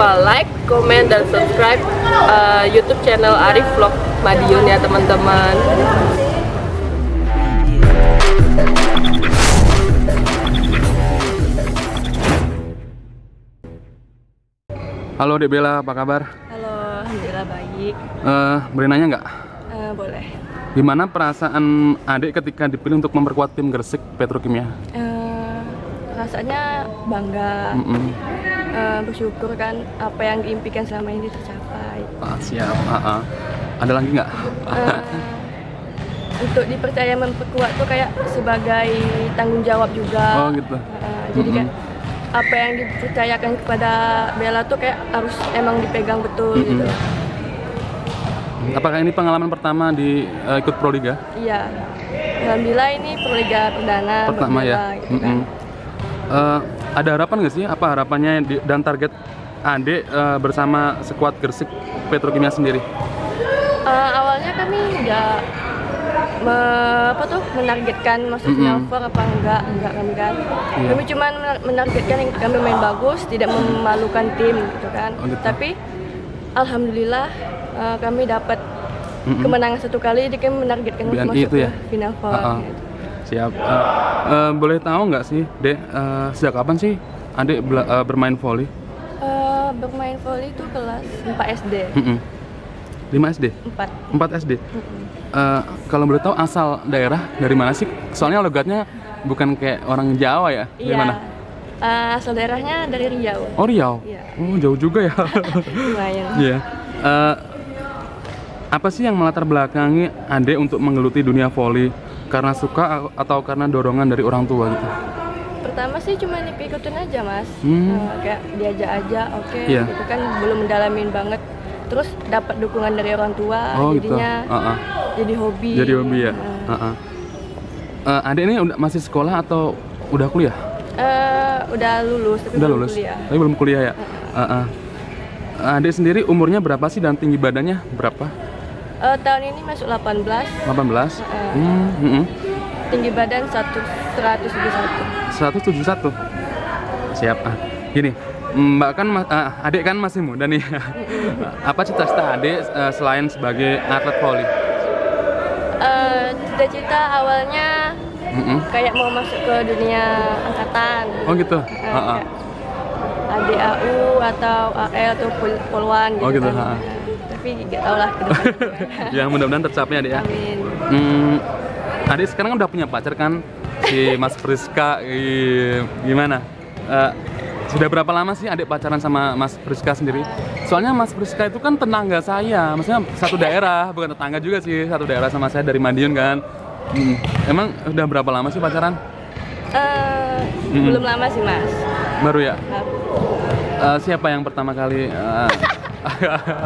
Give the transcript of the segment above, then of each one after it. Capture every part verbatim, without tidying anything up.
lupa like, comment, dan subscribe uh, YouTube channel Arif Vlog Madiun ya teman-teman. Halo Ade Bella, apa kabar? Halo, alhamdulillah baik. Uh, boleh nanya nggak? Uh, boleh. Gimana perasaan Ade ketika dipilih untuk memperkuat tim Gresik Petrokimia? Uh, rasanya bangga, mm -mm. Uh, bersyukur kan apa yang diimpikan selama ini tercapai. Ah, siap. Uh -uh. Ada lagi nggak? Uh, untuk dipercaya memperkuat tuh kayak sebagai tanggung jawab juga. Oh gitu. Uh, mm -mm. Jadi kan apa yang dipercayakan kepada Bella tuh kayak harus emang dipegang betul, mm-hmm, gitu. Apakah ini pengalaman pertama di uh, ikut Pro Liga? Iya, alhamdulillah ini Pro Liga perdana pertama ya. Gitu, mm-hmm, kan. uh, ada harapan nggak sih? Apa harapannya di, dan target Ade uh, bersama skuad Gresik Petrokimia sendiri? Uh, awalnya kami nggak Me, apa tuh menargetkan maksudnya mm-hmm, over apa enggak enggak kami kan, yeah, kami cuma menargetkan yang kami main bagus, tidak memalukan tim gitu kan. Oh, gitu. Tapi alhamdulillah uh, kami dapat mm-hmm, kemenangan satu kali, jadi kami menargetkan untuk masuk ke ya? Final four. Uh-uh. Gitu. Siap. Uh, uh, boleh tahu nggak sih, Dek, uh, sejak kapan sih Ade uh, bermain volley? Uh, bermain volley itu kelas empat S D. Mm-hmm. lima S D? empat. empat S D. Mm-hmm. Uh, kalau boleh tahu asal daerah dari mana sih? Soalnya logatnya bukan kayak orang Jawa ya? Iya. Dari mana? Uh, asal daerahnya dari Riau. Oh Riau? Iya. Oh jauh juga ya? Lumayan. Iya. Yeah. Uh, apa sih yang melatar belakangi Ade untuk menggeluti dunia voli? Karena suka atau karena dorongan dari orang tua gitu? Pertama sih cuma ikutin aja mas, hmm. uh, kayak diajak aja, oke, okay, yeah, gitu kan belum mendalamin banget. Terus dapat dukungan dari orang tua, oh, jadinya gitu. uh -uh. jadi hobi. Jadi hobi ya. Uh. Uh -uh. Uh, Ade ini udah masih sekolah atau udah kuliah? Uh, udah lulus, tapi udah belum lulus. kuliah. Tapi belum kuliah ya. Uh -uh. Uh -uh. Ade sendiri umurnya berapa sih dan tinggi badannya berapa? Uh, tahun ini masuk delapan belas. delapan belas. Uh -uh. Hmm, uh -uh. Tinggi badan seratus tujuh puluh satu. seratus tujuh puluh satu. Siap. Uh. Gini. Mbak kan, uh, Ade kan masih muda nih. Apa cita-cita Ade uh, selain sebagai atlet voli? Uh, cita-cita awalnya mm -mm. kayak mau masuk ke dunia angkatan. Oh gitu? Uh, uh -uh. A D A U atau A L atau Polwan gitu. Oh gitu, kan. uh -uh. Tapi gak tau lah. Ya mudah-mudahan tercapai Ade ya. Amin. Hmm, Ade sekarang udah punya pacar kan? Si Mas Friska. Gimana? Uh, Sudah berapa lama sih Ade pacaran sama Mas Friska sendiri? Soalnya Mas Friska itu kan tetangga saya, maksudnya satu daerah, bukan tetangga juga sih, satu daerah sama saya dari Madiun kan. Hmm. Emang udah berapa lama sih pacaran? Uh, hmm. Belum lama sih Mas. Baru ya? Uh, siapa yang pertama kali? Uh,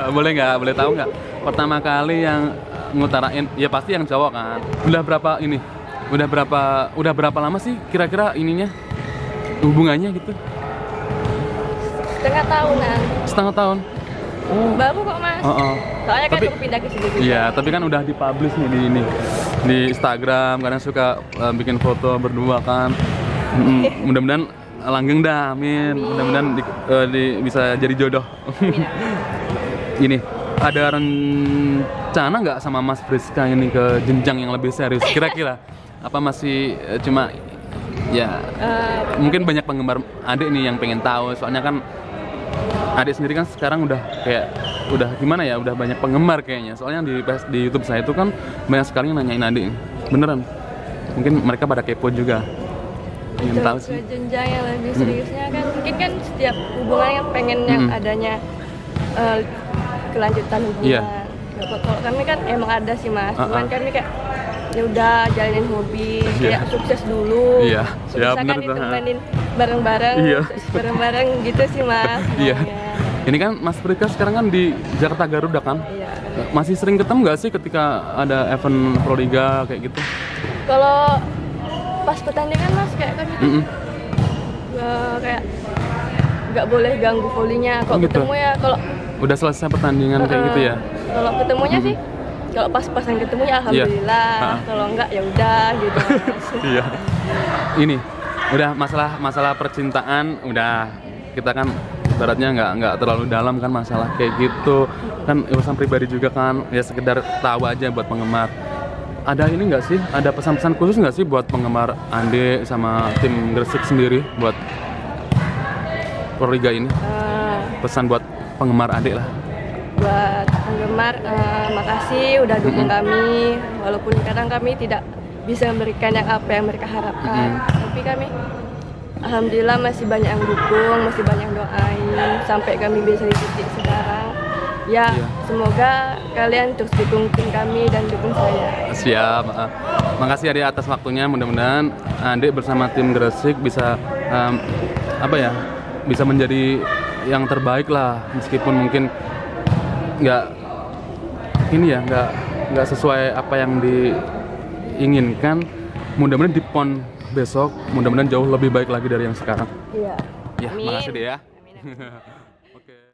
boleh nggak? Boleh tahu nggak? Pertama kali yang ngutarain, ya pasti yang cowok kan. Udah berapa ini? Udah berapa? Udah berapa lama sih kira-kira ininya hubungannya gitu? Setengah tahunan. Setengah tahun. Oh. Baru kok mas. Uh-uh. Soalnya tapi, kan aku pindah ke sini. Iya, tapi kan udah dipublish nih di ini di Instagram. Kadang suka uh, bikin foto berdua kan. Mm, mudah-mudahan langgeng dah, amin. amin. Mudah-mudahan di, uh, di, bisa jadi jodoh. Ini ada rencana nggak sama Mas Friska ini ke jenjang yang lebih serius? Kira-kira apa masih uh, cuma ya uh, mungkin banyak penggemar Ade nih yang pengen tahu. Soalnya kan Ade sendiri kan sekarang udah kayak udah gimana ya, udah banyak penggemar kayaknya. Soalnya di di YouTube saya itu kan banyak sekali yang nanyain Ade. Beneran. Mungkin mereka pada kepo juga. Ingin tahu sih. Jenjang yang lebih seriusnya hmm. kan mungkin kan setiap hubungan yang pengen hmm. yang adanya uh, kelanjutan hubungan. Yeah. Kalau kami kan emang ada sih Mas. Uh -uh. Cuman kami kayak ya udah jalanin hobi, yeah, kayak sukses dulu. Iya. Yeah. Siap, ditemenin bareng-bareng, bareng-bareng yeah. gitu sih mas. Iya. Ini kan Mas Friska sekarang kan di Jakarta Garuda kan? Iya. Yeah. Masih sering ketemu nggak sih ketika ada event Pro Liga kayak gitu? Kalau pas pertandingan mas kayak kan mm -mm. Uh, kayak nggak boleh ganggu volinya. Kalau oh, gitu. ketemu ya kalau udah selesai pertandingan uh -uh. kayak gitu ya? Kalau ketemunya mm -hmm. sih. Kalau pas-pasan ketemu ya alhamdulillah. Yeah. Kalau enggak ya udah gitu. Iya. Ini udah masalah masalah percintaan udah kita kan ibaratnya nggak nggak terlalu dalam kan masalah kayak gitu kan, urusan pribadi juga kan ya, sekedar tahu aja buat penggemar. Ada ini nggak sih, ada pesan-pesan khusus nggak sih buat penggemar Ande sama tim Gresik sendiri buat Pro Liga ini? Uh, pesan buat penggemar Ande lah. Buat penggemar, uh, makasih udah dukung mm-hmm. kami, walaupun kadang kami tidak bisa memberikan yang apa yang mereka harapkan, mm-hmm. tapi kami alhamdulillah masih banyak yang dukung, masih banyak doain sampai kami bisa di titik sekarang. Ya, iya. Semoga kalian terus dukung tim kami dan dukung saya. Siap, uh, makasih Ade atas waktunya. Mudah-mudahan Ade bersama tim Gresik bisa um, apa ya, bisa menjadi yang terbaik lah, meskipun mungkin nggak ini ya, nggak nggak sesuai apa yang diinginkan. Mudah-mudahan di PON besok, mudah-mudahan jauh lebih baik lagi dari yang sekarang. Iya. Ya, makasih deh ya. Amin, amin.